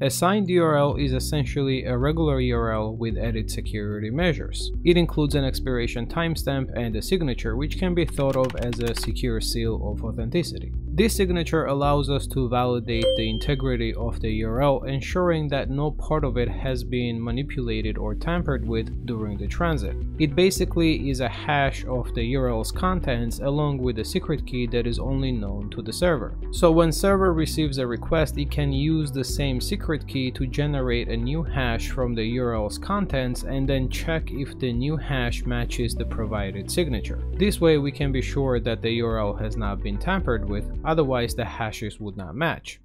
A signed URL is essentially a regular URL with added security measures. It includes an expiration timestamp and a signature, which can be thought of as a secure seal of authenticity. This signature allows us to validate the integrity of the URL, ensuring that no part of it has been manipulated or tampered with during the transit. It basically is a hash of the URL's contents along with a secret key that is only known to the server. So when server receives a request, it can use the same secret key to generate a new hash from the URL's contents and then check if the new hash matches the provided signature. This way we can be sure that the URL has not been tampered with. Otherwise, the hashes would not match.